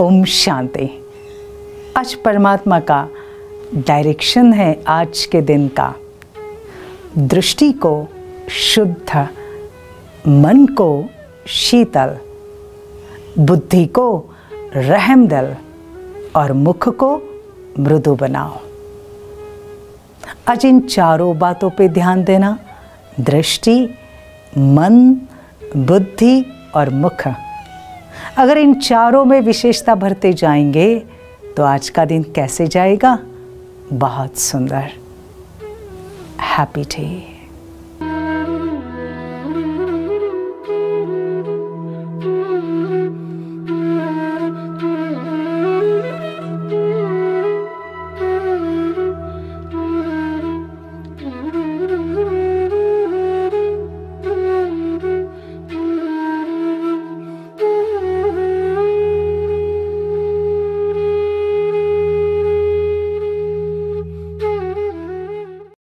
ओम शांति। आज परमात्मा का डायरेक्शन है आज के दिन का। दृष्टि को शुद्ध, मन को शीतल, बुद्धि को रहमदल और मुख को मृदु बनाओ। आज इन चारों बातों पे ध्यान देना, दृष्टि, मन, बुद्धि और मुख। अगर इन चारों में विशेषता भरते जाएंगे तो आज का दिन कैसे जाएगा? बहुत सुंदर। Happy day.